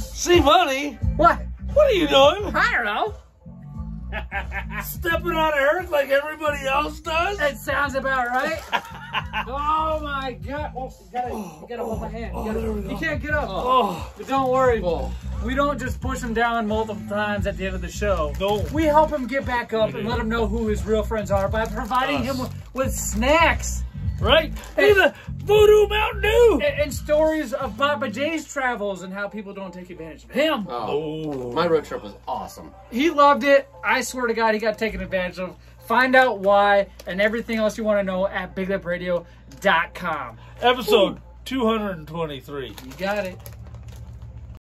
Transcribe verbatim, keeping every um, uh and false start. See Money? What? What are you doing? I don't know. Stepping on Eric like everybody else does? That sounds about right. Oh my God. Oh, you gotta, you gotta hold my hand. You, gotta, oh, you can't get up. Oh. But don't worry. Oh. We don't just push him down multiple times at the end of the show. No. We help him get back up and let him know who his real friends are by providing Us. him with, with snacks. Right? He's a voodoo Mountain Dew! And, and stories of Papa Jay's travels and how people don't take advantage of him. Oh, oh. My road trip was awesome. He loved it. I swear to God, he got taken advantage of. Find out why and everything else you want to know at Big Lip Radio dot com. Episode Ooh. two twenty-three. You got it.